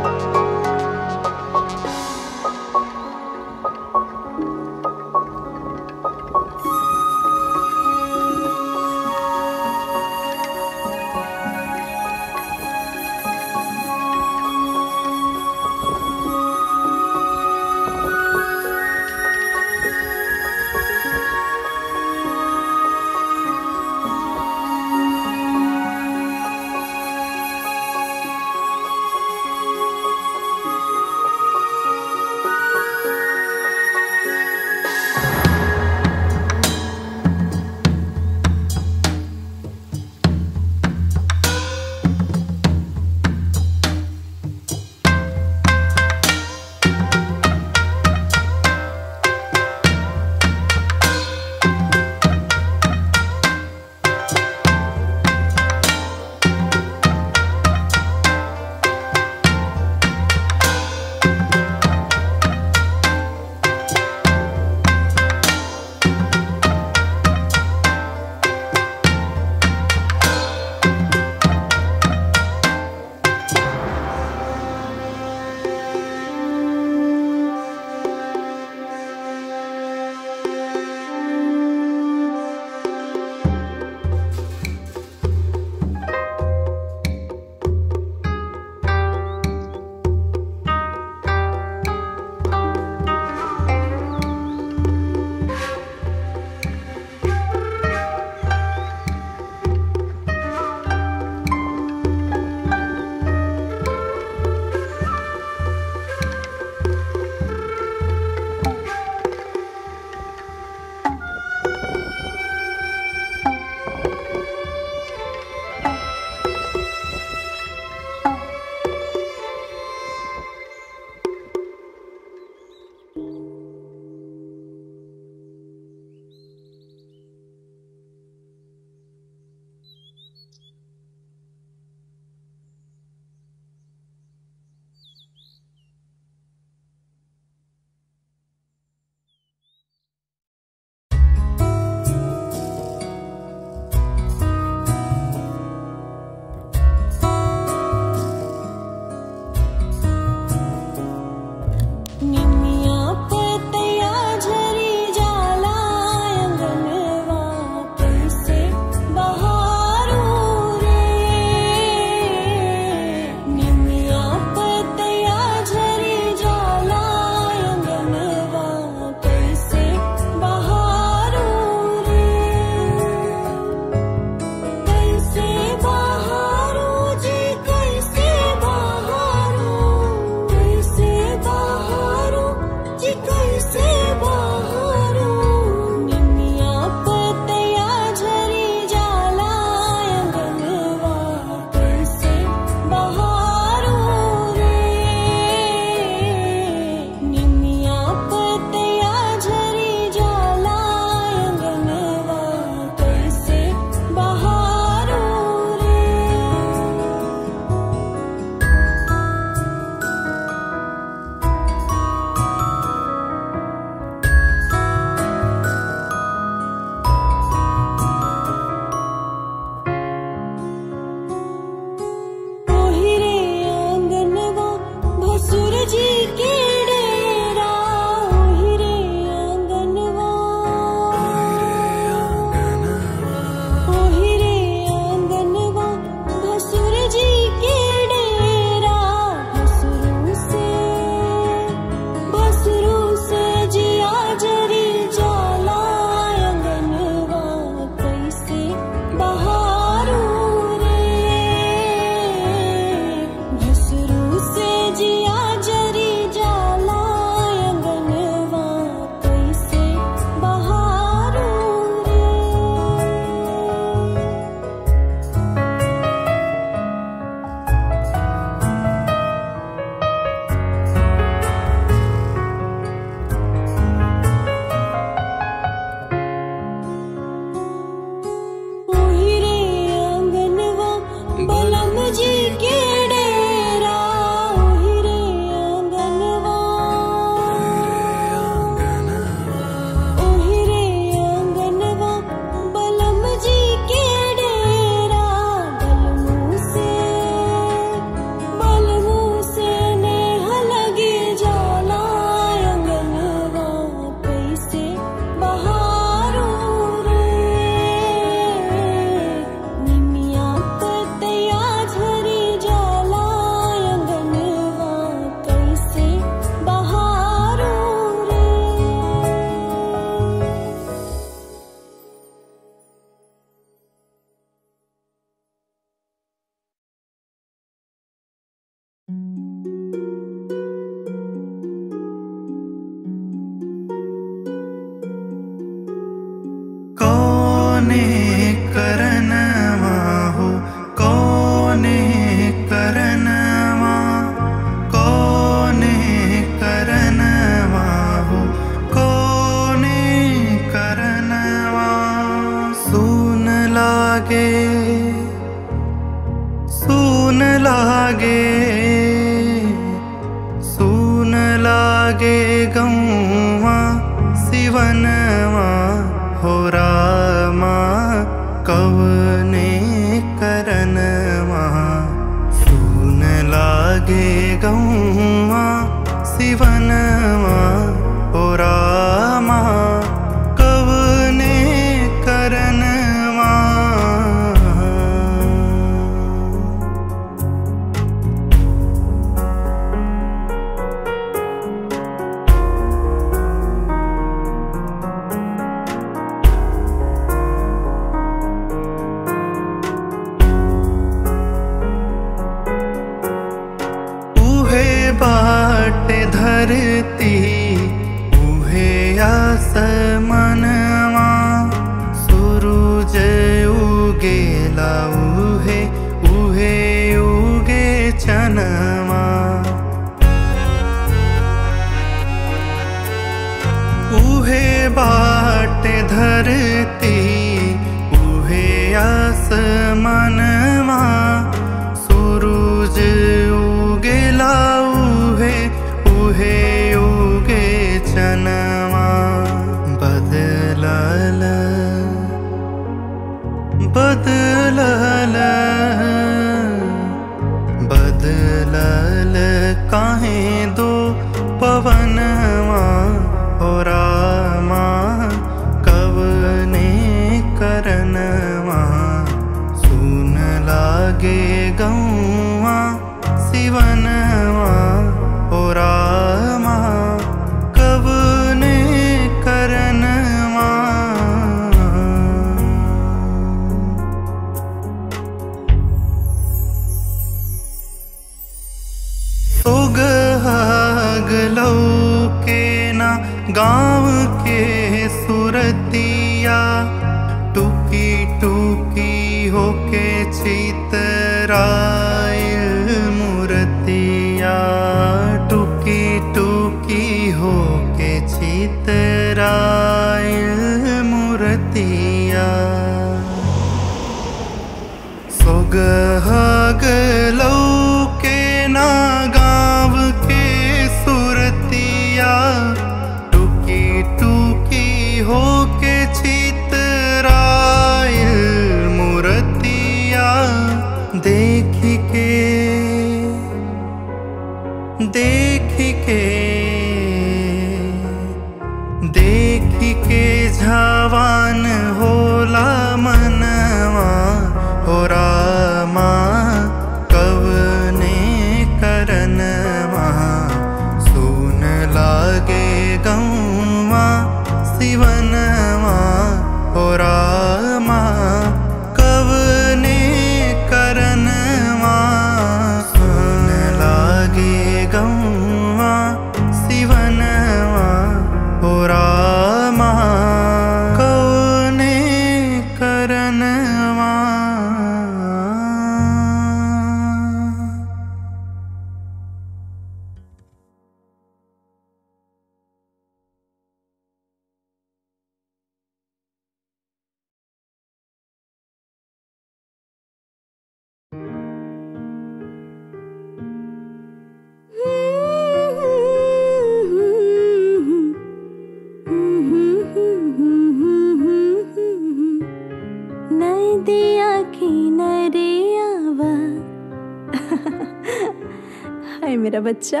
है मेरा बच्चा।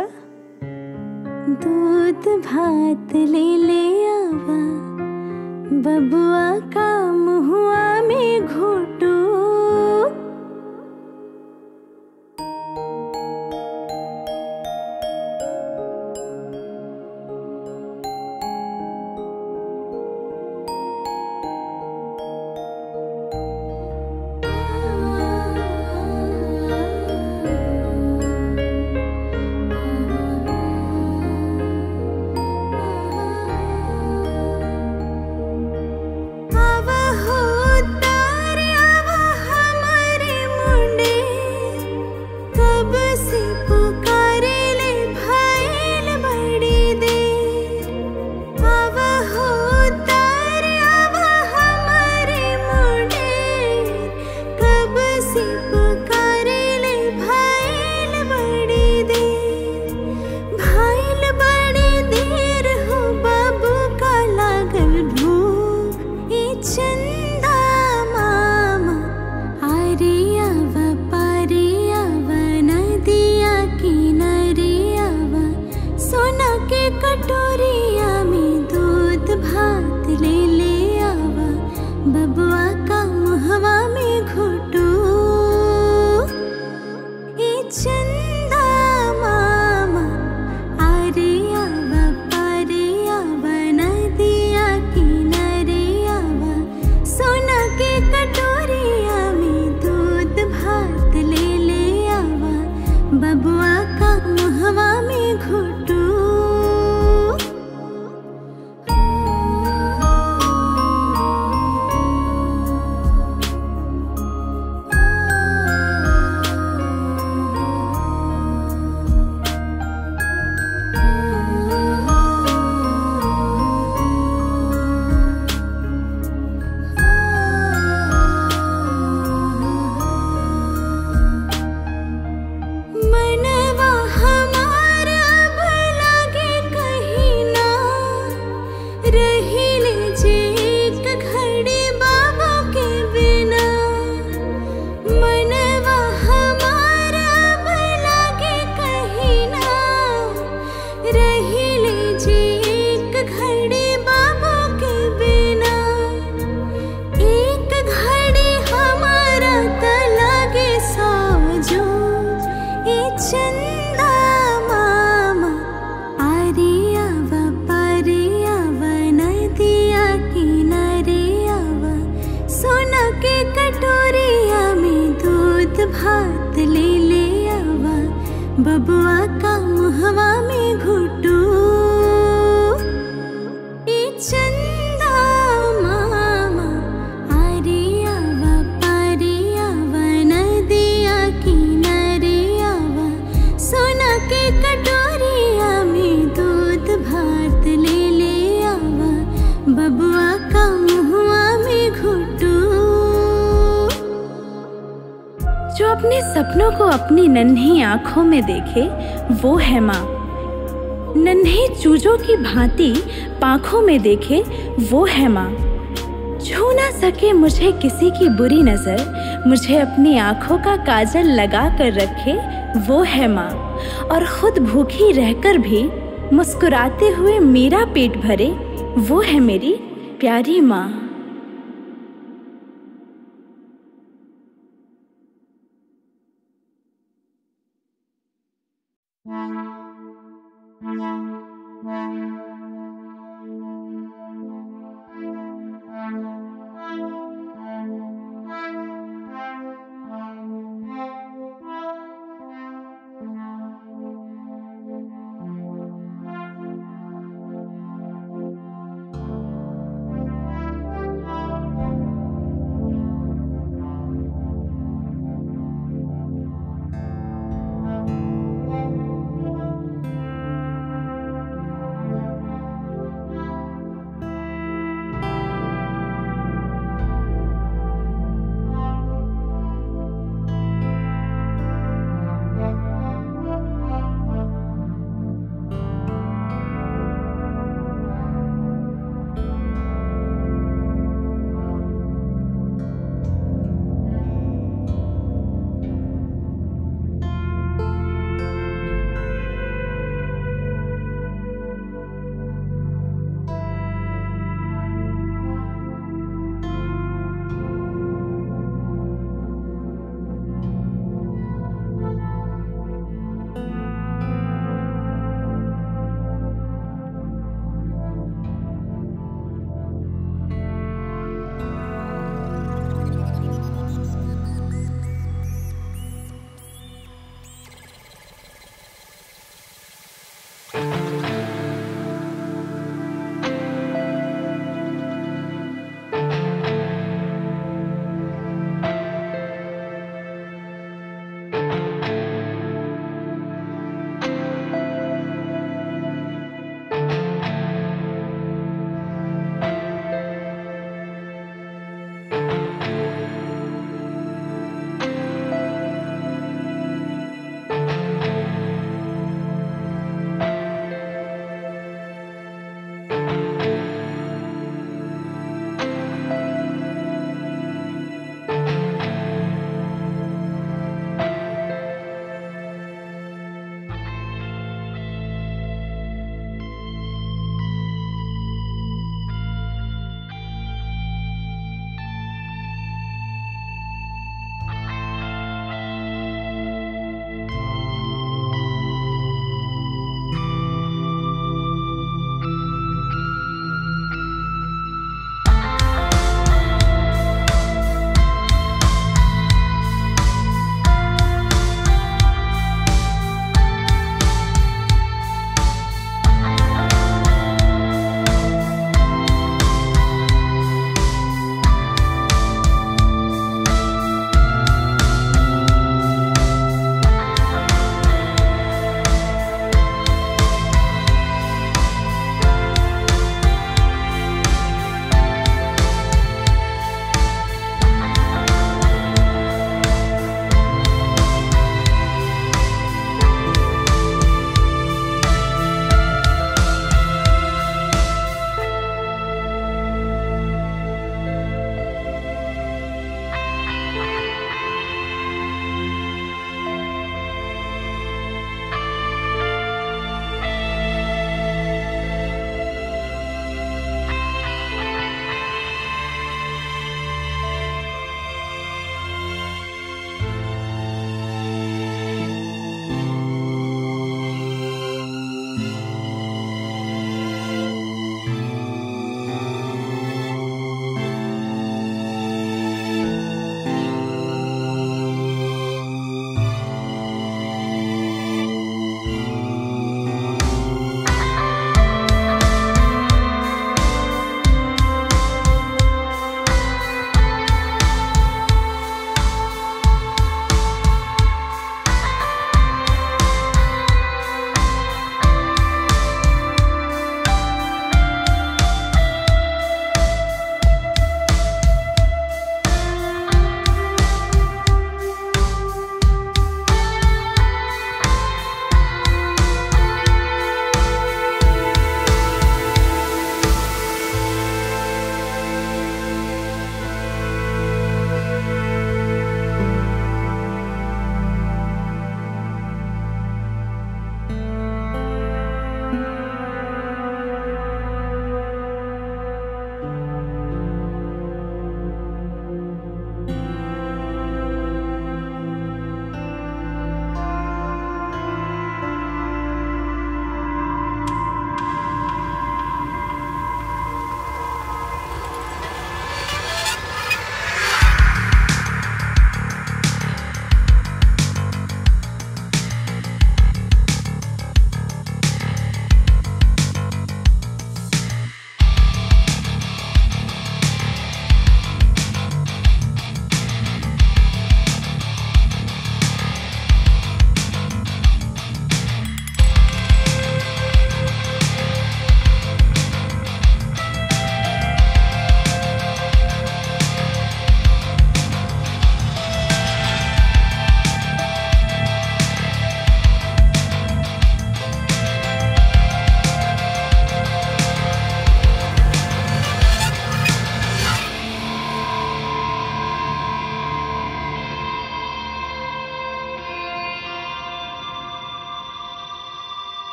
दूध भात ले ले आवा, बबुआ का महुआ में घोटू। भात ले ले आवा, बबुआ का मुहवा में घुटू। ए चंदा मामा आरे आवा, पारे आवा, नदिया किनारे आवा, सोना के कटोरिया में दूध भात ले ले आवा, बबुआ का मुहवा में घुटू। जो अपने सपनों को अपनी नन्ही आंखों में देखे वो है माँ, नन्हे चूजों की भांति पांखों में देखे वो है माँ। छू ना सके मुझे किसी की बुरी नजर, मुझे अपनी आंखों का काजल लगा कर रखे वो है माँ। और खुद भूखी रहकर भी मुस्कुराते हुए मेरा पेट भरे वो है मेरी प्यारी माँ। Bye.